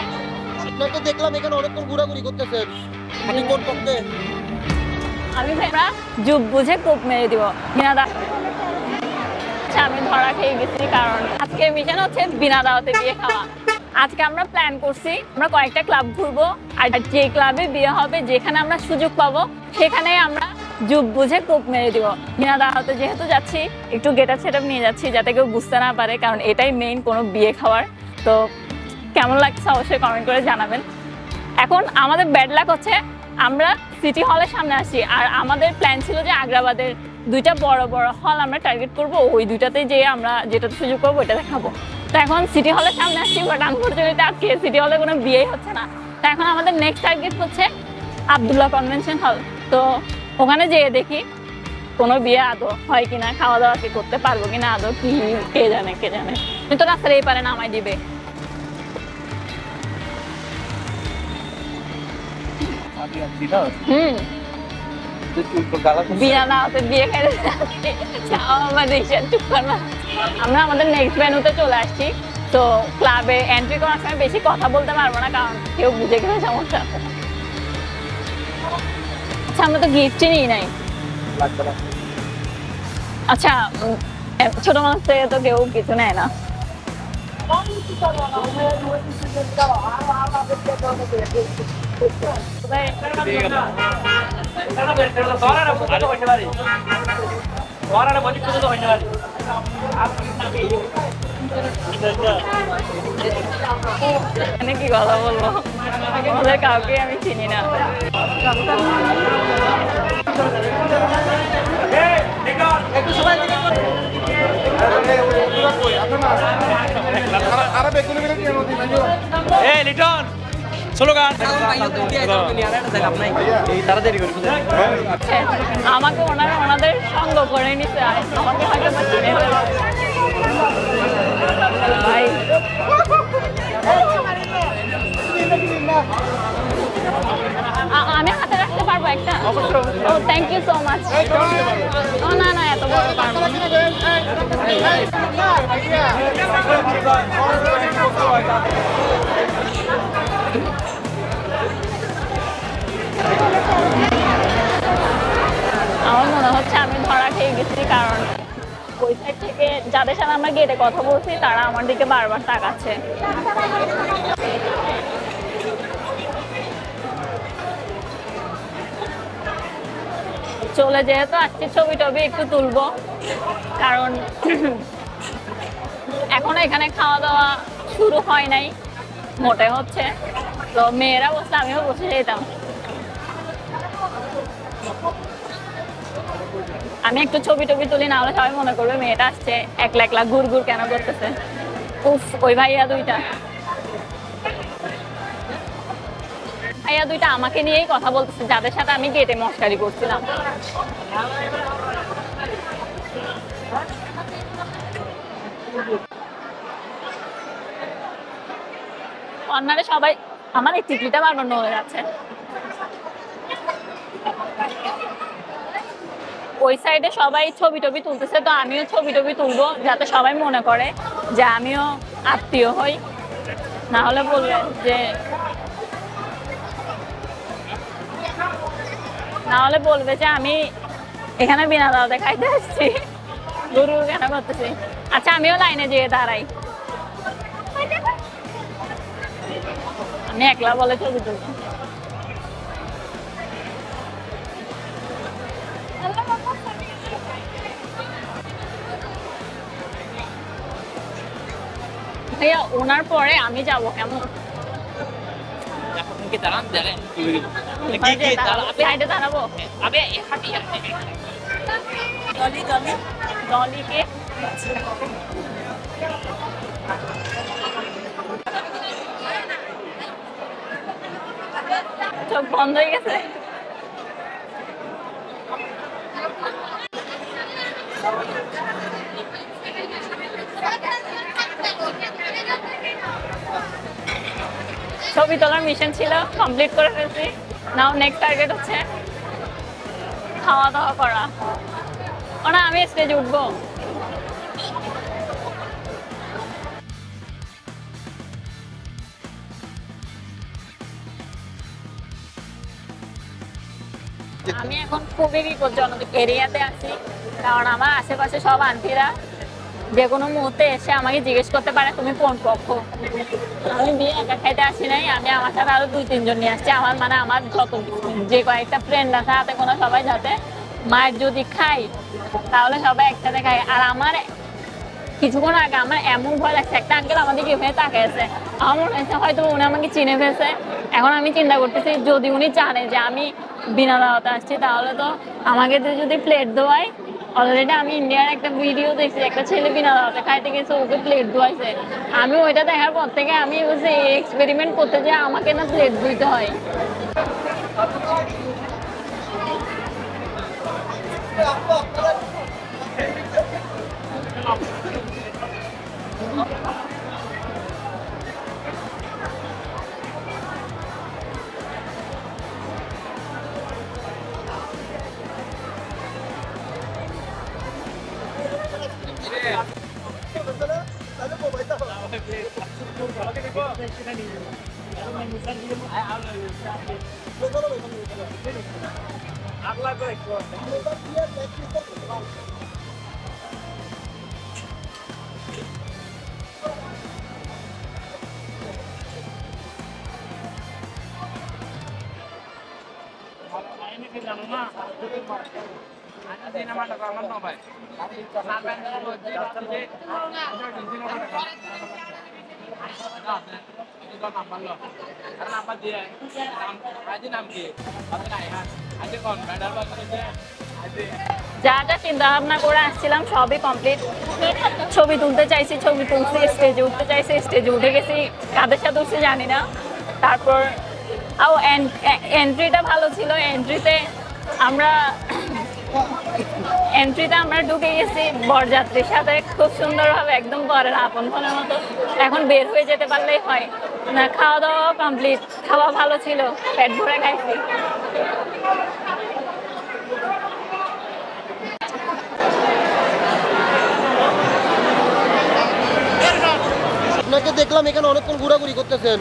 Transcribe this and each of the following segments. আজকে আমরা প্ল্যান করছি আমরা কয়েকটা ক্লাব ঘুরবো আর যে ক্লাবে বিয়ে হবে যেখানে আমরা সুযোগ পাবো সেখানেই আমরা যুব বুঝে কোপ মেরে দিব। বিনা দাওয়াতে যেহেতু যাচ্ছি একটু গেটআপ সেটআপ নিয়ে যাচ্ছি যাতে কেউ বুঝতে না পারে, কারণ এটাই মেইন কোনো বিয়ে খাওয়ার। তো কেমন লাগছে অবশ্যই কমেন্ট করে জানাবেন। এখন আমাদের ব্যাড লাক হচ্ছে আমরা সিটি হলের সামনে আসছি, আর আমাদের প্ল্যান ছিল যে আগ্রাবাদের দুইটা বড় বড় হল আমরা টার্গেট করব, ওই দুইটাতেই যেয়ে আমরা যেটাতে সুযোগ পাবো ওইটাতে খাবো। তো এখন সিটি হলের সামনে আসছি, বাট আনফর্চুনেটলি আজকে সিটি হলে কোনো বিয়েই হচ্ছে না। তো এখন আমাদের নেক্সট টার্গেট হচ্ছে আবদুল্লাহ কনভেনশন হল। তো ওখানে যেয়ে দেখি কোনো বিয়ে আদৌ হয় কিনা, খাওয়া দাওয়া কি করতে পারবো কিনা আদৌ, কি কে জানে কে জানে। তুমি তো রাস্তার এই পারে নামাই দিবে। আমরা আমাদের নেক্সট ভেন্যুতে চলে আসছি। তো ক্লাবে এন্ট্রি করার সময় বেশি কথা বলতে পারবো না, কারণ কেউ বুঝে গেলে সমস্যা আছে। আচ্ছা আমরা তো গিফট নিই নাই। আচ্ছা ছোট মানুষ থেকে তো কেউ কিছু নেয় না। মানে কি কথা বলবো, আমাদের কাউকে আমি চিনি না। আমাকে ওনারা ওনাদের সঙ্গ করে নিতে হয়, আমাকে আমি হাতে রাখতে পারবো একটা? ও থ্যাংক ইউ সো মাচ। ও না না এত বড় পারবো আমার মনে হচ্ছে আমি ধরা খেয়ে গেছি, কারণ ওই সাইড থেকে যাদের সাথে আমরা গেটে কথা বলছি তারা আমার দিকে বারবার তাকাচ্ছে। চলে যেহেতু আজকে ছবি টবি একটু তুলবো, কারণ এখন এখানে খাওয়া দাওয়া শুরু হয় নাই মোটে হচ্ছে। তো মেয়েরা বসলে আমিও বসে যেতাম। আমি একটু ছবি টবি তুলি, না হলে সবাই মনে করবে মেয়েটা আসছে একলা একলা ঘুর ঘুর কেন করতেছে। উফ ওই ভাইয়া দুইটা আমাকে নিয়েই কথা বলতেছে, যাদের সাথে আমি গেটে মস্কারি করছিলাম। অন্যান্য সবাই আমার এই টিকলিটা বারবার নড়ে যাচ্ছে। ওই সাইডে সবাই ছবি টবি তুলতেছে, তো আমিও ছবি টবি তুলবো যাতে সবাই মনে করে যে আমিও আত্মীয় হই, না হলে বলবেন যে আমি এখানে বিনা দাওয়াতে খাইতে আসছি, গুরু কেন করতেছি। আচ্ছা আমিও লাইনে যেয়ে দাঁড়াই, আমি একলা বলে ছবি তুলব। ভাইয়া ওনার পরে আমি যাবো কেমন? চোখ বন্ধ হয়ে গেছে। ছবি তোলার মিশন ছিল, কমপ্লিট করে ফেলছি। নাও নেক্সট টার্গেট হচ্ছে খাওয়া দাওয়া করা। ওনা আমি স্টেজে উঠবো। আমি এখন খুবই বিপজ্জনক এরিয়াতে আছি, কারণ আমার আশেপাশে সব আন্টিরা যে কোনো মুহূর্তে এসে আমাকে জিজ্ঞেস করতে পারে তুমি কোন পক্ষ। আমি বিয়ে একা খাইতে আসি নাই, আমি আমার সাথে আরো 2-3 জন নিয়ে আসছি। আমার মানে আমার যত যে কয়েকটা ফ্রেন্ড আছে হাতে কোনো সবাই যাতে মায়ের যদি খাই তাহলে সবাই একসাথে খাই। আর আমার কিছুক্ষণ আগে আমার এমন ভয় লাগছে, একটা আঙ্কেল আমাদেরকে এভাবে তাকিয়ে আছে, আমার মনে হয়েছে হয়তো উনি আমাকে চিনে ফেলছে। এখন আমি চিন্তা করতেছি যদি উনি জানে যে আমি বিনা দাওয়াতে আসছি তাহলে তো আমাকে যদি প্লেট দেওয়ায়। অলরেডি আমি ইন্ডিয়ার একটা ভিডিও দেখছি, একটা ছেলে বিনা দাওয়াতে খাইতে গেছে, ওকে প্লেট ধোয়াইছে। আমি ওইটা দেখার পর থেকে আমি এক্সপেরিমেন্ট করতে যে আমাকে না প্লেট ধুইতে হয়। যা যা চিন্তা ভাবনা করে আসছিলাম সবই কমপ্লিট। ছবি তুলতে চাইছি, ছবি তুলছি, স্টেজে উঠতে চাইছি, স্টেজে উঠে গেছি, কাদের সাথে উঠছি জানি না। তারপর আও এন্ট্রিটা ভালো ছিল, এন্ট্রিতে আমরা ঢুকে গেছি বরযাত্রীর সাথে খুব সুন্দরভাবে, একদম বরের আপন ফোনের মতো। এখন বের হয়ে যেতে পারলেই হয়। না খাওয়া দাওয়া কমপ্লিট, খাওয়া ভালো ছিল, পেট ভরে খাইছি। আপনাকে দেখলাম এখানে অনেকক্ষণ ঘোরাঘুরি করতেছেন,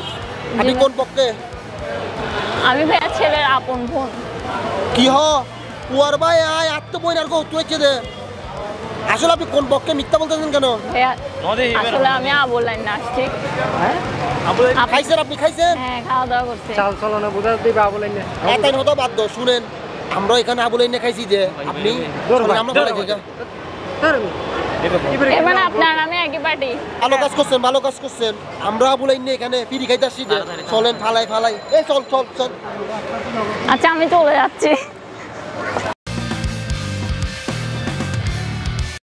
আপনি কোন পক্ষে? আমি ভাইয়া ছেলের আপন বোন। কি হওয়ার ভাই আয় আত্ম বইনার গো তুইছে দে। আসলে আপনি কোন পক্ষে মিথ্যা বলতেছেন কেন? আসলে আমি আবুলাইন আসছি। হ্যাঁ আবুলাইন খাইছেন? আপনি খাইছেন? হ্যাঁ খাওয়া দাওয়া করছেন। চাল চলনা বুঝা দিবে আবুলাইন না এতদিন হতো বাদ দাও। শুনেন আমরা এখানে আবুলাইন খাইছি যে আপনি আমরা বলে দিগা ধরুন এবারে আপনার নামে একই পার্টি ভালো কাজ করছেন, ভালো কাজ করছেন। আমরা আবুলাইন এখানে পিড়ি খাইতে আসছি যে চলেন ফালাই ফালাই এই চল চল চল। আচ্ছা আমি চলে যাচ্ছি।